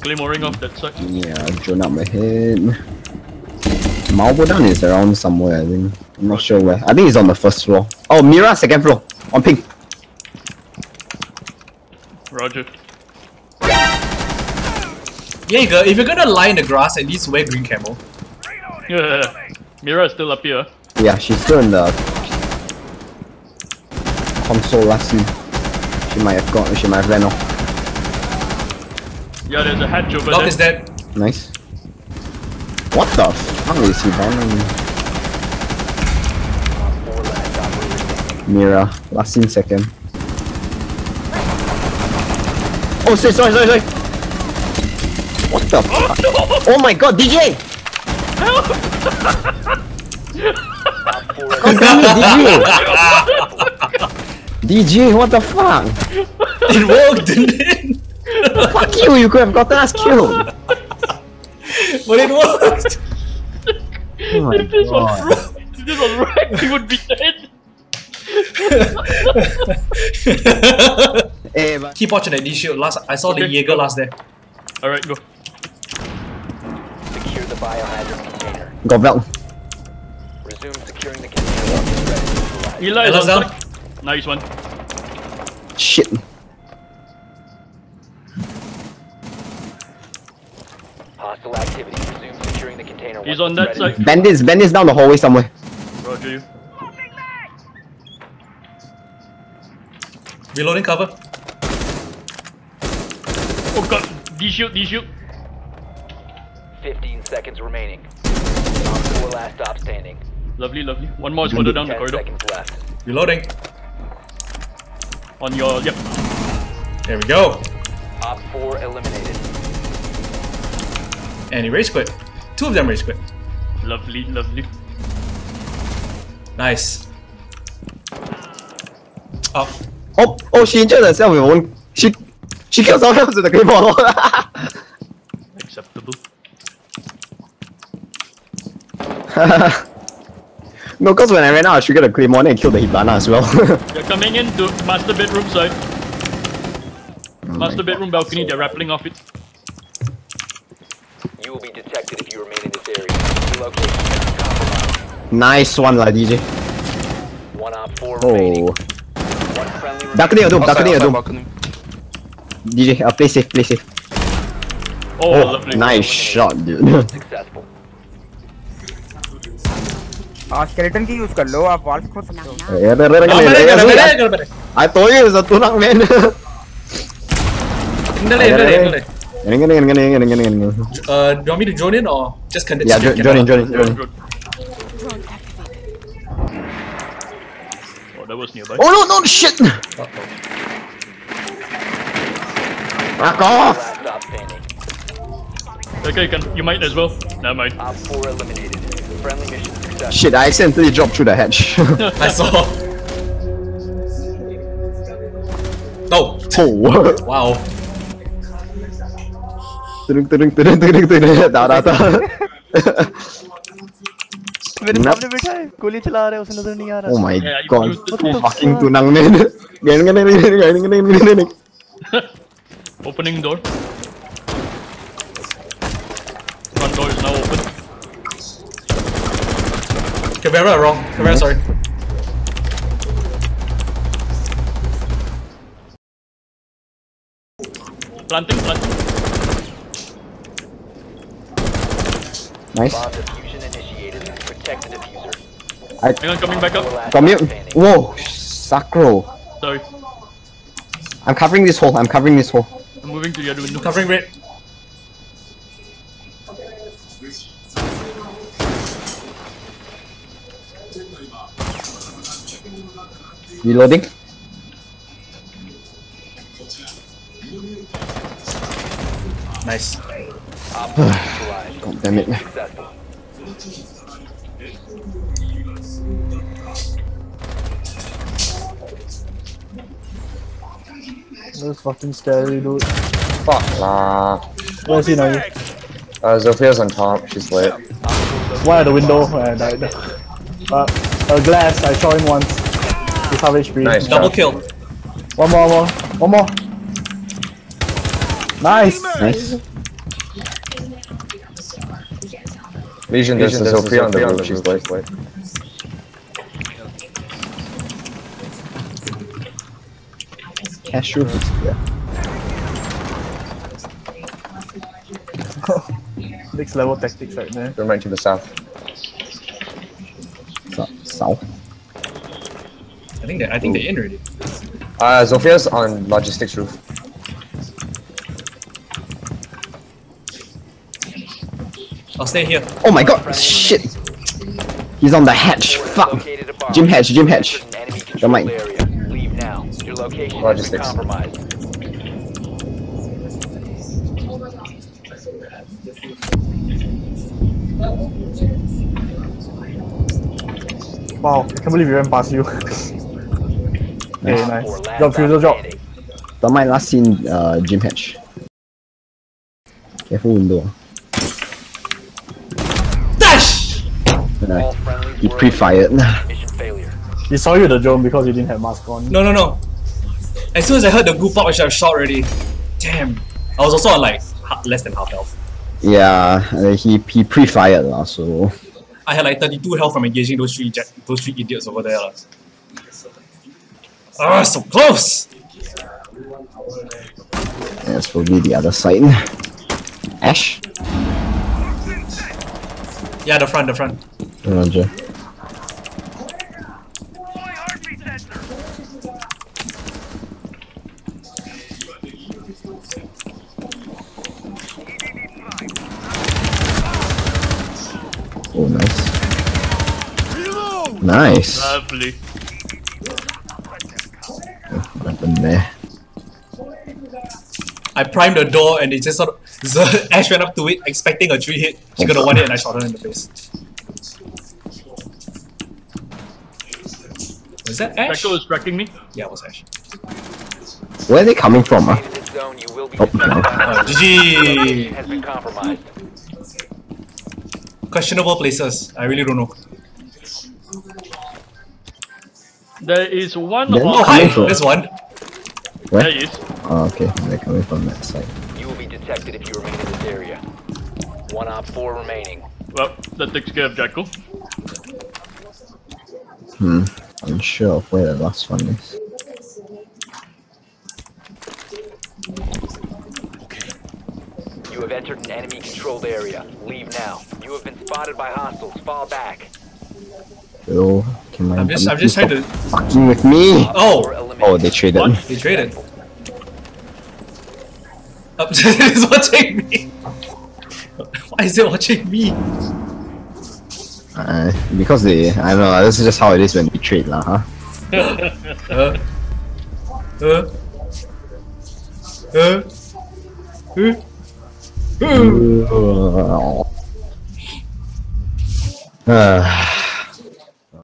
Claymoring off that side. Yeah, I drone up my head. Malgudan is around somewhere, I think. I'm not sure where. I think he's on the first floor. Oh, Mira, second floor. On pink. Roger. Jaeger, if you're gonna lie in the grass, at least wear green camo. Yeah. Mira is still up here. Yeah, she's still in the console last scene. She might have gone, she might have ran off. Yeah, there's a hatch over there. Lock is dead. Nice. What the fuck is Hibana? Mira, last scene second. Oh, sorry. What the fuck? Oh, no. Oh my god, DJ! Help! God damn it, DJ! DJ, what the fuck? It worked, didn't it? Fuck you, you could have gotten us killed! But it worked! Oh if this god. Was wrecked, if this was wrecked, we would be dead! Hey, but keep watching that D shield. Last, I saw okay. The Jäger last there. Alright, go. Secure the biohazard container. Go belt. Resume securing the container. Eli is down. Nice one. Shit. Hostile activity. Resume securing the container. He's on that side. Bandits down the hallway somewhere. Roger you. Reloading cover. Oh god, D-shield. 15 seconds remaining. Four last stop standing. Lovely. One more is further down the corridor. 10 seconds left. Reloading. On your, yep. There we go. Op 4 eliminated. And he race quit. Two of them race quit. Lovely. Nice. Up. Oh, she injured herself with her own. She killed someone else with the green bottle. Acceptable. No, because when I ran out, I triggered a claymore and killed the Hibana as well. They're coming in to master bedroom side. Oh master bedroom God. Balcony, so they're rappelling off it. You will be detected if you remain in this area. Location. Nice one, la DJ. One up, four remaining. Balcony or doom, balcony or doom. DJ, play safe. Oh lovely. Nice shot, dude. Successful. Skeleton ki use kar lo, aap walls khod sakte ho. I told you it was a tunang man. Do you want me to drone in or just connect? Yeah, drone in. That was nearby. Oh no, shit! Fuck off! Okay, you might as well. Never mind. Op 4 eliminated. Friendly mission success. Shit, I accidentally dropped through the hatch. I saw. Oh, what? Wow. Oh my god, fucking tunang man. Opening door. Front door is now open. Camera wrong. Camera, sorry. Planting. Nice. Hang on, coming back up. Come here. Whoa, Sacro. Sorry. I'm covering this hole. I'm moving to the other window. Covering red. Reloading. Nice. God damn it. That was fucking scary, dude. Fuck nah. Where's he now? Zofia's on top, she's lit. One at the window, I died. A glass, I saw him once. He's half HP. Nice, double kill. One more. Nice! Vision, there's a Zofia on the roof, she's late. Ash roof? Yeah. Next level tactics right now. They're right to the south. South? I think they entered it. Zofia's on logistics roof. I'll stay here. Oh my god! Shit! He's on the hatch. Fuck! Gym hatch. Gym hatch. The mic. Logistics. Wow! I can't believe we ran past you. Very nice. Drop fuel, drop. The mic last seen gym hatch. Careful window. He pre-fired. He saw you the drone because you didn't have mask on. No. As soon as I heard the goop up, I should have shot already. Damn. I was also on like less than half health. Yeah, he pre-fired so. I had like 32 health from engaging those three idiots over there. Ah, so close. That's probably the other side. Ash. Yeah, the front. Roger. Oh, nice. Nice. Lovely. What happened there? I primed the door and it just sort of... Ash went up to it expecting a 3-hit. She got a 1-hit and I shot her in the face. Was that Ash? Jackal is tracking me? Yeah, it was Ash. Where are they coming from? Huh? Oh, no. GG! Questionable places. I really don't know. There is one... Oh, hi! There's one! Where? There is. Oh, okay. They're coming from that side. You will be detected if you remain in this area. 1 op 4 remaining. Well, that takes care of Jackal. I'm sure of where the last one is. Okay. You have entered an enemy-controlled area. Leave now. You have been spotted by hostiles. Fall back. Oh, can I'm just trying to fucking with me. Oh, they traded. What? They traded. It's watching me! Why is it watching me? Because they... I don't know, this is just how it is when we trade lah, huh?